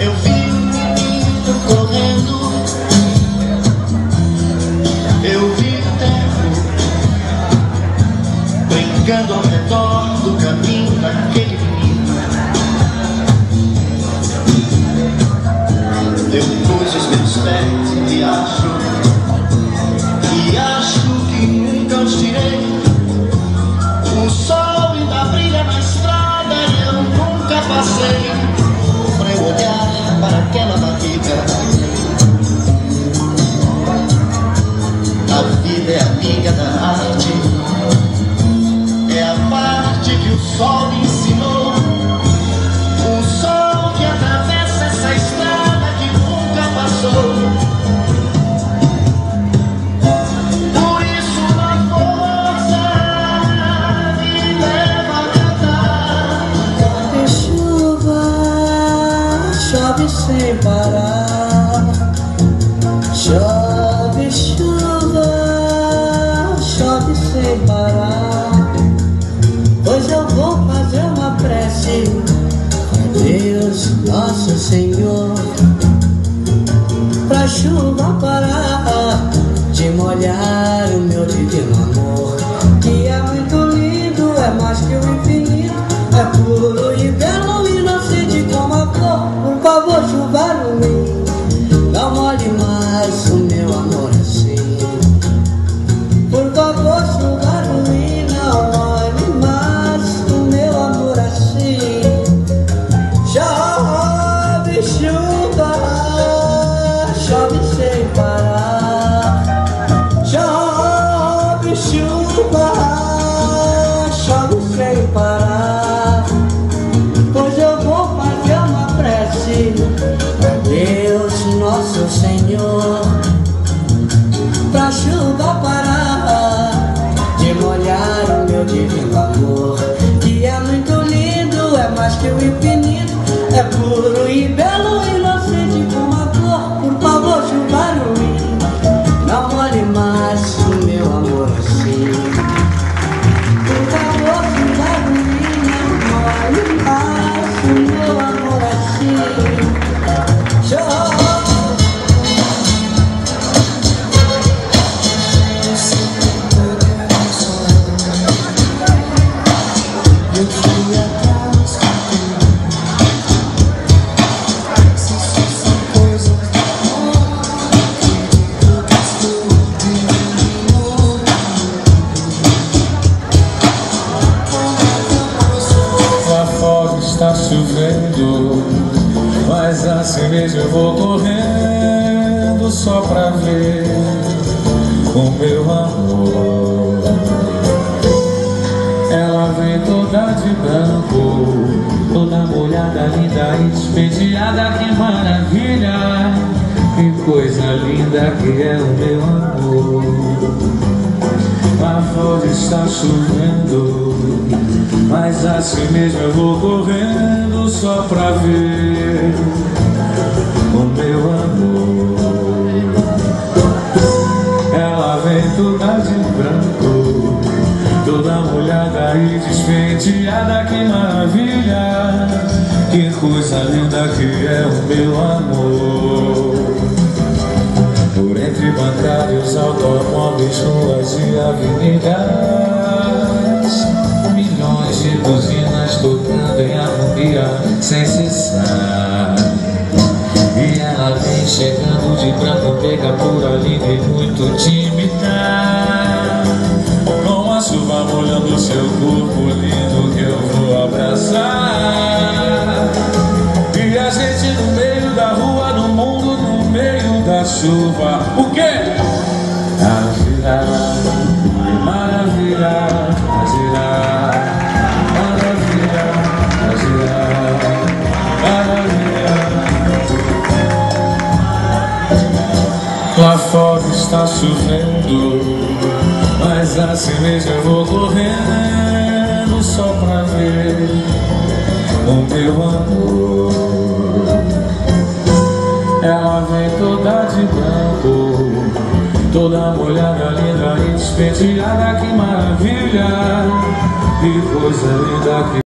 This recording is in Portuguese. eu vim correndo, eu vi o tempo brincando ao redor do caminho daquele menino. Eu pus os meus pés e acho que nunca os tirei. O sol ainda brilha na estrada e eu nunca passei pra eu olhar para aquela barriga. A vida é amiga da arte, é a parte que o sol me ensinou. O sol que atravessa essa estrada que nunca passou. Chove sem parar, chove chuva, chove sem parar. Pois eu vou fazer uma prece a Deus Nosso Senhor, pra chuva parar de molhar o meu divino amor, que é muito lindo, é mais que o infinito, é puro e belo e nascido como a flor. Por favor, chuva no mim, não molhe mais o meu amor assim. Por favor, chuva no mim, não molhe mais o meu amor assim. Chove chuva, chove sem parar. Chove chuva, chove sem parar. Pois eu vou fazer uma prece a Deus Nosso Senhor, pra chuva parar de molhar o meu divino amor, que é muito lindo, é mais que o infinito, é puro e belo e inocente como a flor. Por favor, chuva no mim, não molhe mais o meu amor assim. Por favor, chuva no mim, não molhe mais o meu amor. Está chovendo, mas assim mesmo eu vou correndo só pra ver o meu amor. Ela vem toda de branco, toda molhada, linda, espelhada, que maravilha, que coisa linda que é o meu amor. Lá fora está chovendo, mas assim mesmo eu vou correndo só pra ver o meu amor. Ela vem toda de branco, toda molhada e despenteada, que maravilha, que coisa linda que é o meu amor. Por entre bancários, automóveis, ruas e avenidas, milhões de buzinas tocando em harmonia sem cessar. E ela vem chegando de branco, pega por ali e muito tímida, com a chuva molhando seu corpo lindo que eu vou abraçar. E a gente no meio da rua, no mundo, no meio da chuva. O quê? A vida é maravilha. Lá fora está chovendo, mas assim mesmo eu vou correndo só pra ver o meu amor. Ela vem toda de branco, toda molhada, linda e despenteada, que maravilha, que coisa linda que